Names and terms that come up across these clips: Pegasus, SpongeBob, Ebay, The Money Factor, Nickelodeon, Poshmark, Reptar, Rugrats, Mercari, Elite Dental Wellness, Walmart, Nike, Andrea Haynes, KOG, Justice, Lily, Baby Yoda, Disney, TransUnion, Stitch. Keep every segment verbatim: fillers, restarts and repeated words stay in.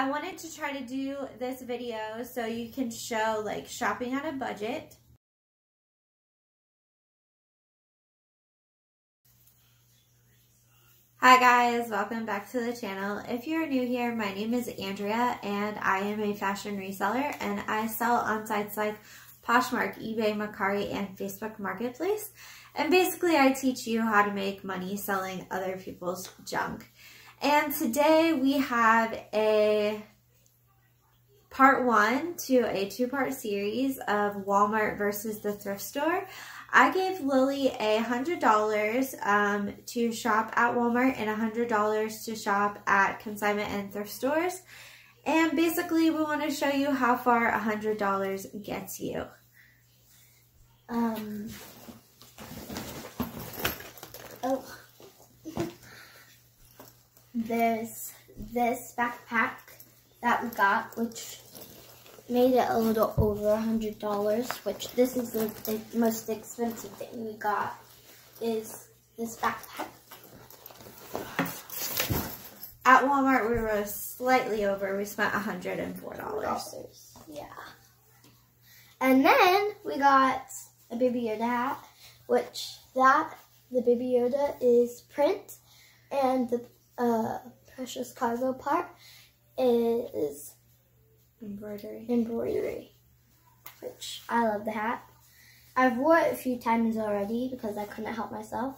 I wanted to try to do this video so you can show like shopping on a budget. Hi guys, welcome back to the channel. If you're new here, my name is Andrea and I am a fashion reseller and I sell on sites like Poshmark, eBay, Mercari, and Facebook Marketplace. And basically I teach you how to make money selling other people's junk. And today we have a part one to a two-part series of Walmart versus the thrift store. I gave Lily a hundred dollars um, to shop at Walmart and a hundred dollars to shop at consignment and thrift stores. And basically we want to show you how far a hundred dollars gets you. Um, oh, there's this backpack that we got, which made it a little over a hundred dollars, which this is the, the most expensive thing we got, is this backpack. At Walmart, we were slightly over. We spent a hundred and four dollars. Yeah. And then we got a Baby Yoda hat, which that, the Baby Yoda is print, and the uh, precious cargo part is Embroidery. Embroidery. Which, I love the hat. I've wore it a few times already because I couldn't help myself.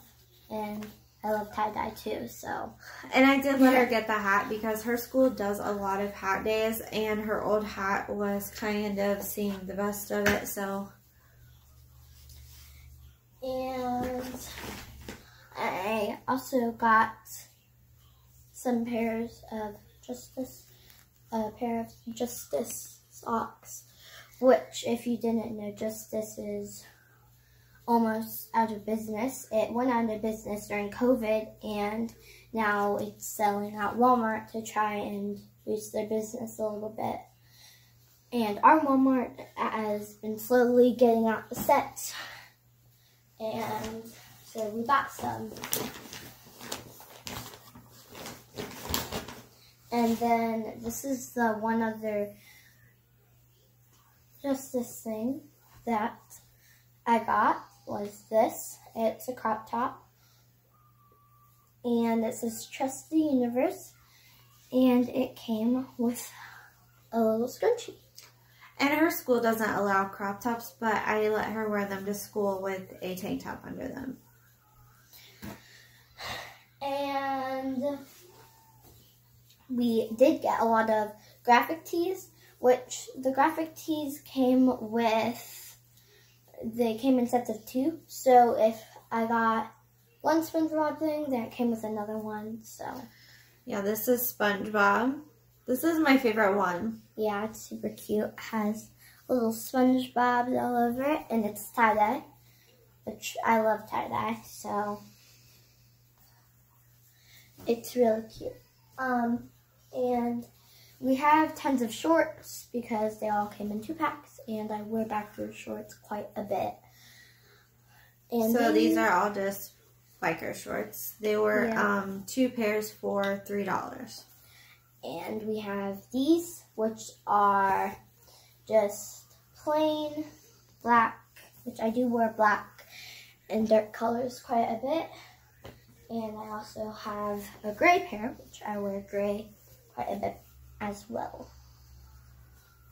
And I love tie-dye too, so. And I did let her get the hat because her school does a lot of hat days. And her old hat was kind of seeing the best of it, so. And I also got some pairs of Justice. A pair of Justice socks, which, if you didn't know, Justice is almost out of business. It went out of business during COVID, and now it's selling at Walmart to try and boost their business a little bit. And our Walmart has been slowly getting out the sets, and so we bought some. And then this is the one other Justice thing that I got was this. It's a crop top. And it says Trust the Universe. And it came with a little scrunchie. And her school doesn't allow crop tops, but I let her wear them to school with a tank top under them. And we did get a lot of graphic tees, which the graphic tees came with, they came in sets of two. So if I got one SpongeBob thing, then it came with another one, so. Yeah, this is SpongeBob. This is my favorite one. Yeah, it's super cute. It has little SpongeBobs all over it, and it's tie-dye, which I love tie-dye, so. It's really cute. Um, and we have tons of shorts because they all came in two packs, and I wear back through shorts quite a bit. And so these are all just biker shorts. They were yeah. um, two pairs for three dollars. And we have these, which are just plain black, which I do wear black and dark colors quite a bit. And I also have a gray pair, which I wear gray quite a bit as well.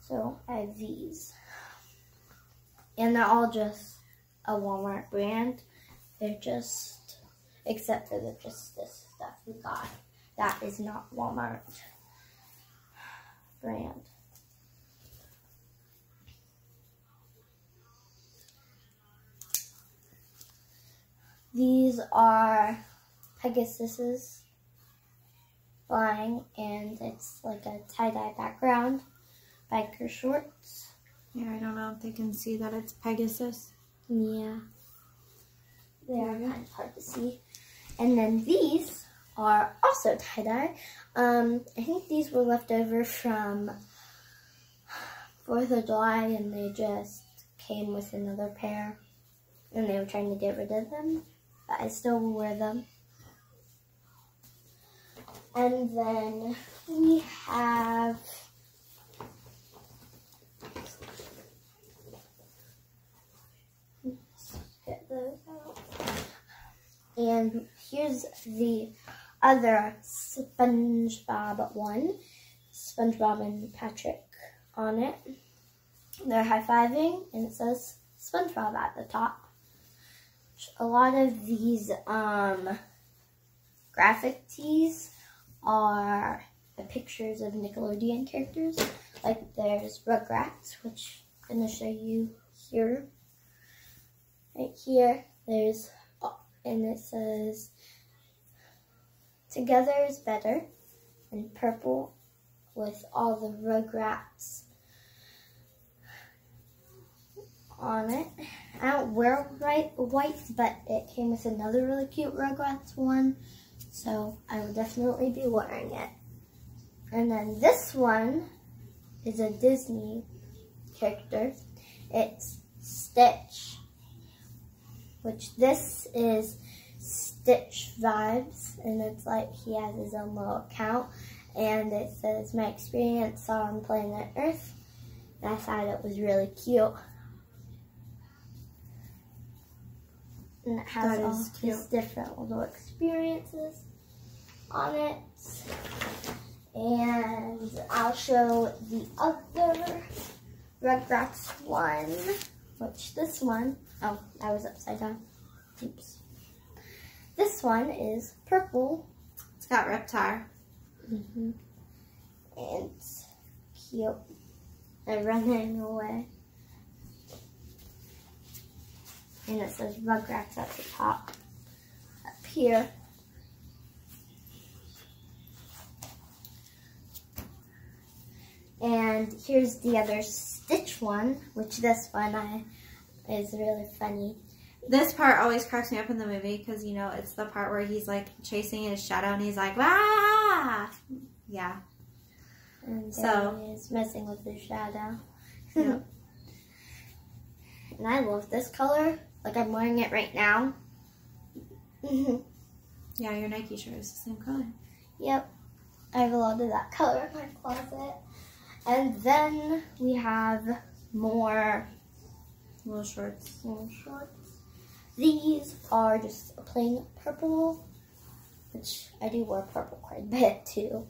So I have these. And they're all just a Walmart brand. They're just, except for the just this stuff we got. That is not Walmart brand. These are Pegasus flying, and it's like a tie-dye background, biker shorts. Yeah, I don't know if they can see that it's Pegasus. Yeah. They are kind of hard to see. And then these are also tie-dye. Um, I think these were left over from fourth of July, and they just came with another pair, and they were trying to get rid of them, but I still will wear them. And then we have get those out. And here's the other SpongeBob one. SpongeBob and Patrick on it. They're high-fiving and it says SpongeBob at the top. A lot of these um, graphic tees are the pictures of Nickelodeon characters. Like there's Rugrats, which I'm going to show you here. Right here, there's, oh, and it says, together is better, in purple with all the Rugrats on it. I don't wear white, whites, but it came with another really cute Rugrats one, so I will definitely be wearing it. And then this one is a Disney character. It's Stitch, which this is Stitch Vibes, and it's like he has his own little account, and it says, my experience on planet Earth, and I thought it was really cute. And it has that all these different little experiences on it. And I'll show the other Rugrats one, which this one, oh, that was upside down. Oops. This one is purple. It's got Reptar. Mm-hmm. And it's cute. They're running away. And it says Rugrats at the top, up here. And here's the other Stitch one, which this one I, is really funny. This part always cracks me up in the movie because, you know, it's the part where he's like chasing his shadow and he's like, ah! Yeah. And so he's messing with his shadow. Yeah. And I love this color. Like, I'm wearing it right now. Yeah, your Nike shirt is the same color. Yep. I have a lot of that color in my closet. And then we have more little shorts. Little shorts. These are just a plain purple, which I do wear purple quite a bit, too.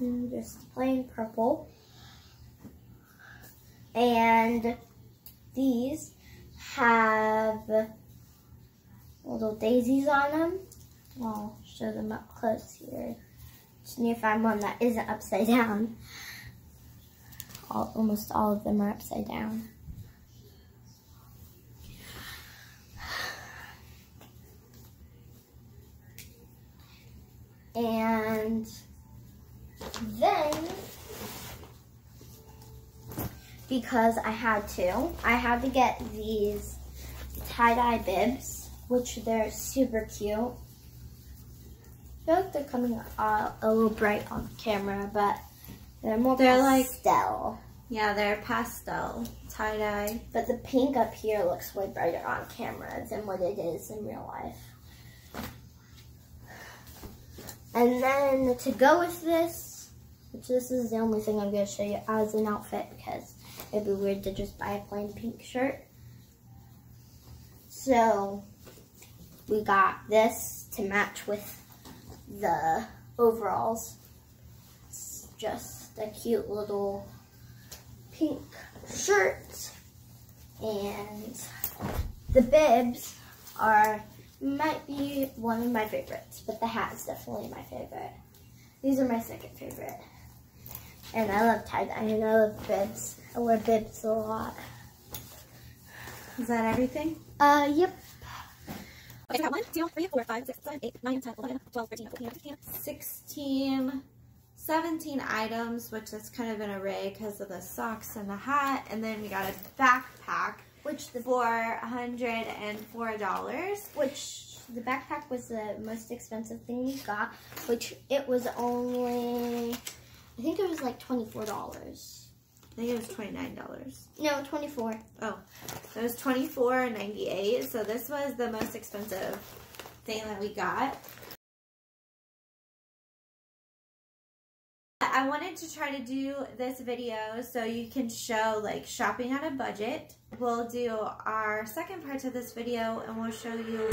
And just plain purple. And these have little daisies on them. I'll show them up close here. Just need to find one that isn't upside down. All, almost all of them are upside down. And then, because I had to, I had to get these tie-dye bibs, which they're super cute. I feel like they're coming out a little bright on camera, but they're more they're pastel. Like, yeah, they're pastel tie-dye. But the pink up here looks way brighter on camera than what it is in real life. And then to go with this, which this is the only thing I'm going to show you as an outfit because it'd be weird to just buy a plain pink shirt. So we got this to match with the overalls. It's just a cute little pink shirt. And the bibs are, might be one of my favorites, but the hat is definitely my favorite. These are my second favorite. And I love tie-dye and I love bibs. I wear bibs a lot. Is that everything? Uh, yep. Okay, I got one, two, three, four, five, six, seven, eight, nine, ten, eleven, twelve, thirteen, fourteen, fifteen, sixteen, seventeen items, which is kind of an array because of the socks and the hat. And then we got a backpack, which the for one hundred and four dollars. Which the backpack was the most expensive thing we got, which it was only, I think it was like twenty-four dollars. I think it was twenty-nine dollars. No, twenty-four. Oh, so it was twenty-four ninety-eight. So this was the most expensive thing that we got. I wanted to try to do this video so you can show like shopping on a budget. We'll do our second part to this video and we'll show you